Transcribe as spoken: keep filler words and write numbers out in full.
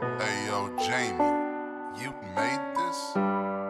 Hey yo, Jamie, you made this?